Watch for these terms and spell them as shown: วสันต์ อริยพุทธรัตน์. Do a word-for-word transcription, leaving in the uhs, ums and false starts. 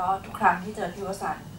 ก็ทุกครั้งที่เจอพี่วสันต์